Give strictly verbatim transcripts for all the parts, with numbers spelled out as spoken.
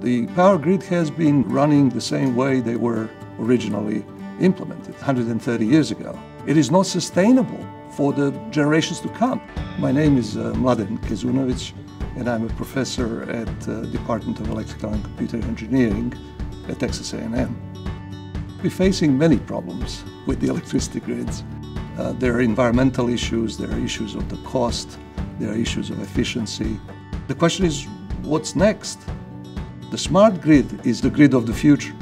The power grid has been running the same way they were originally implemented one hundred thirty years ago. It is not sustainable for the generations to come. My name is uh, Mladen Kezunovic, and I'm a professor at the uh, Department of Electrical and Computer Engineering at Texas A and M. We're facing many problems with the electricity grids. Uh, there are environmental issues, there are issues of the cost, there are issues of efficiency. The question is, what's next? The smart grid is the grid of the future.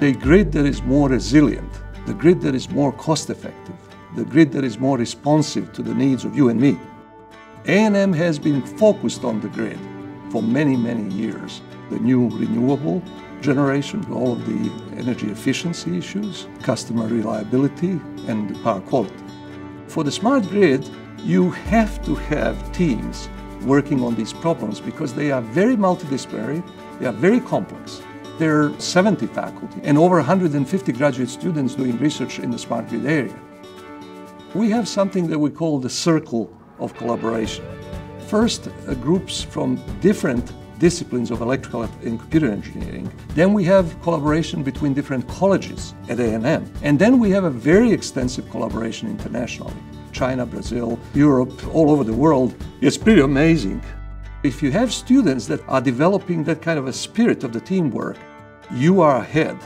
The grid that is more resilient, the grid that is more cost-effective, the grid that is more responsive to the needs of you and me. A and M has been focused on the grid for many, many years. The new renewable generation, all of the energy efficiency issues, customer reliability, and power quality. For the smart grid, you have to have teams working on these problems because they are very multidisciplinary, they are very complex. There are seventy faculty and over one hundred fifty graduate students doing research in the smart grid area. We have something that we call the circle of collaboration. First, uh, groups from different disciplines of electrical and computer engineering. Then we have collaboration between different colleges at A and M. And then we have a very extensive collaboration internationally. China, Brazil, Europe, all over the world. It's pretty amazing. If you have students that are developing that kind of a spirit of the teamwork, you are ahead.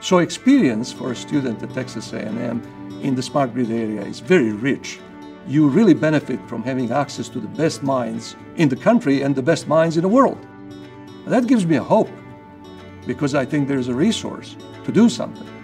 So experience for a student at Texas A and M in the smart grid area is very rich. You really benefit from having access to the best minds in the country and the best minds in the world. That gives me a hope, because I think there's a resource to do something.